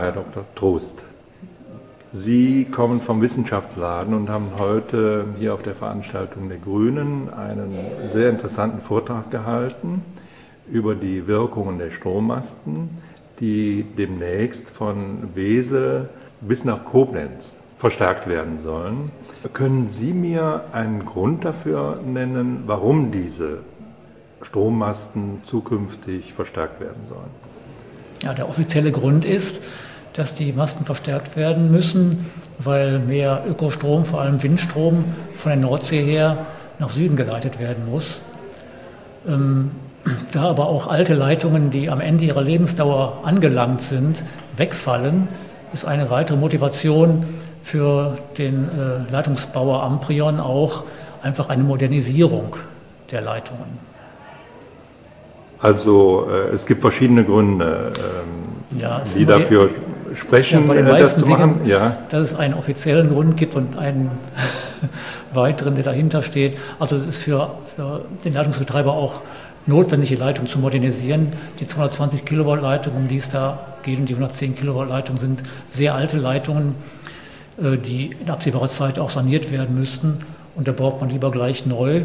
Herr Dr. Trost. Sie kommen vom Wissenschaftsladen und haben heute hier auf der Veranstaltung der Grünen einen sehr interessanten Vortrag gehalten über die Wirkungen der Strommasten, die demnächst von Wesel bis nach Koblenz verstärkt werden sollen. Können Sie mir einen Grund dafür nennen, warum diese Strommasten zukünftig verstärkt werden sollen? Ja, der offizielle Grund ist, dass die Masten verstärkt werden müssen, weil mehr Ökostrom, vor allem Windstrom, von der Nordsee her nach Süden geleitet werden muss. Da aber auch alte Leitungen, die am Ende ihrer Lebensdauer angelangt sind, wegfallen, ist eine weitere Motivation für den Leitungsbauer Amprion auch einfach eine Modernisierung der Leitungen. Also es gibt verschiedene Gründe, die dafür sprechen, das zu machen. Ja. Dass es einen offiziellen Grund gibt und einen weiteren, der dahinter steht. Also es ist für den Leitungsbetreiber auch notwendig, die Leitung zu modernisieren. Die 220 Kilowatt Leitung, um die es da geht, und die 110 Kilowatt Leitung sind sehr alte Leitungen, die in absehbarer Zeit auch saniert werden müssten. Und da braucht man lieber gleich neu.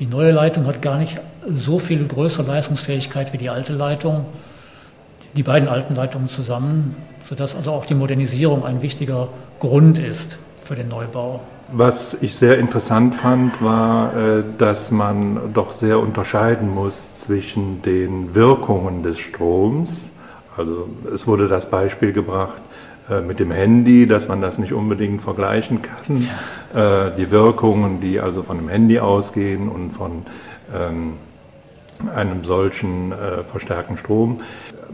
Die neue Leitung hat gar nicht so viel größere Leistungsfähigkeit wie die alte Leitung, die beiden alten Leitungen zusammen, sodass also auch die Modernisierung ein wichtiger Grund ist für den Neubau. Was ich sehr interessant fand, war, dass man doch sehr unterscheiden muss zwischen den Wirkungen des Stroms. Also es wurde das Beispiel gebracht mit dem Handy, dass man das nicht unbedingt vergleichen kann. Ja. Die Wirkungen, die also von dem Handy ausgehen und von einem solchen verstärkten Strom.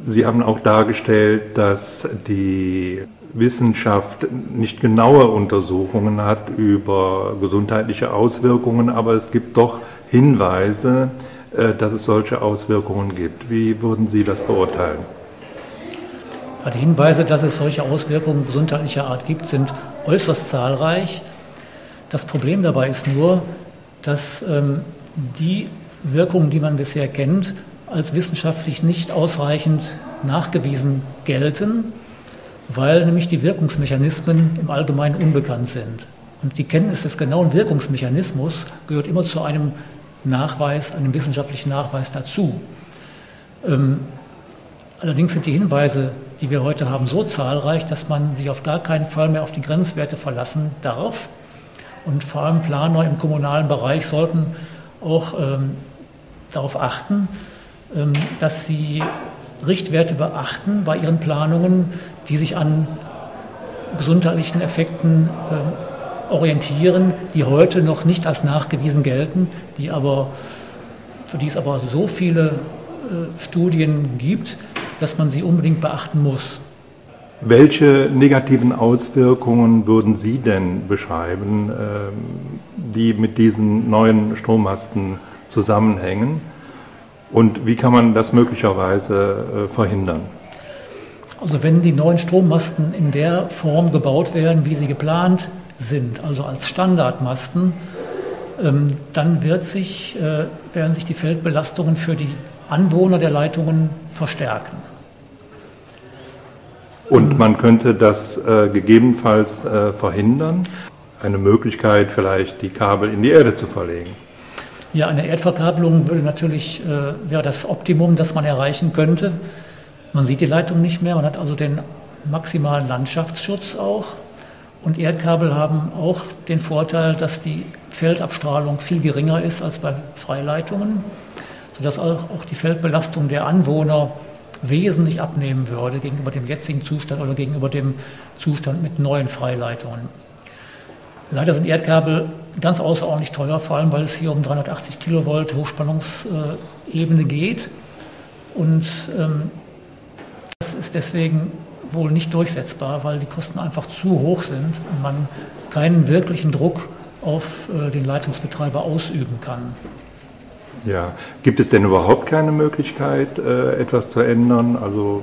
Sie haben auch dargestellt, dass die Wissenschaft nicht genaue Untersuchungen hat über gesundheitliche Auswirkungen, aber es gibt doch Hinweise, dass es solche Auswirkungen gibt. Wie würden Sie das beurteilen? Die Hinweise, dass es solche Auswirkungen gesundheitlicher Art gibt, sind äußerst zahlreich. Das Problem dabei ist nur, dass die Wirkungen, die man bisher kennt, als wissenschaftlich nicht ausreichend nachgewiesen gelten, weil nämlich die Wirkungsmechanismen im Allgemeinen unbekannt sind. Und die Kenntnis des genauen Wirkungsmechanismus gehört immer zu einem Nachweis, einem wissenschaftlichen Nachweis dazu. Allerdings sind die Hinweise, die wir heute haben, so zahlreich, dass man sich auf gar keinen Fall mehr auf die Grenzwerte verlassen darf. Und vor allem Planer im kommunalen Bereich sollten auch darauf achten, dass sie Richtwerte beachten bei ihren Planungen, die sich an gesundheitlichen Effekten orientieren, die heute noch nicht als nachgewiesen gelten, für die es aber so viele Studien gibt, dass man sie unbedingt beachten muss. Welche negativen Auswirkungen würden Sie denn beschreiben, die mit diesen neuen Strommasten zusammenhängen? Und wie kann man das möglicherweise verhindern? Also wenn die neuen Strommasten in der Form gebaut werden, wie sie geplant sind, also als Standardmasten, dann werden sich die Feldbelastungen für die Anwohner der Leitungen verstärken. Und man könnte das gegebenenfalls verhindern? Eine Möglichkeit, vielleicht die Kabel in die Erde zu verlegen? Ja, eine Erdverkabelung würde natürlich, wäre das Optimum, das man erreichen könnte. Man sieht die Leitung nicht mehr, man hat also den maximalen Landschaftsschutz auch. Und Erdkabel haben auch den Vorteil, dass die Feldabstrahlung viel geringer ist als bei Freileitungen, sodass auch die Feldbelastung der Anwohner wesentlich abnehmen würde gegenüber dem jetzigen Zustand oder gegenüber dem Zustand mit neuen Freileitungen. Leider sind Erdkabel ganz außerordentlich teuer, vor allem weil es hier um 380 Kilovolt Hochspannungsebene geht. Und das ist deswegen wohl nicht durchsetzbar, weil die Kosten einfach zu hoch sind und man keinen wirklichen Druck auf den Leitungsbetreiber ausüben kann. Ja, gibt es denn überhaupt keine Möglichkeit, etwas zu ändern? Also,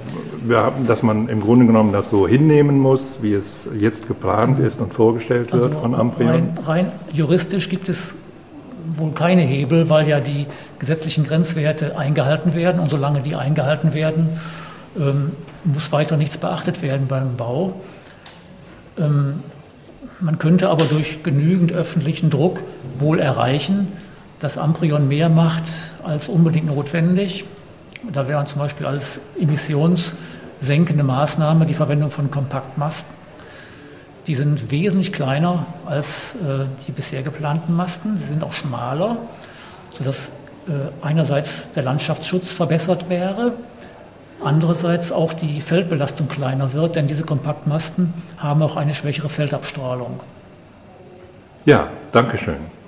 dass man im Grunde genommen das so hinnehmen muss, wie es jetzt geplant ist und vorgestellt wird von Amprion? Rein juristisch gibt es wohl keine Hebel, weil ja die gesetzlichen Grenzwerte eingehalten werden. Und solange die eingehalten werden, muss weiter nichts beachtet werden beim Bau. Man könnte aber durch genügend öffentlichen Druck wohl erreichen, dass Amprion mehr macht als unbedingt notwendig. Da wären zum Beispiel als emissionssenkende Maßnahme die Verwendung von Kompaktmasten. Die sind wesentlich kleiner als die bisher geplanten Masten. Sie sind auch schmaler, sodass einerseits der Landschaftsschutz verbessert wäre, andererseits auch die Feldbelastung kleiner wird, denn diese Kompaktmasten haben auch eine schwächere Feldabstrahlung. Ja, danke schön.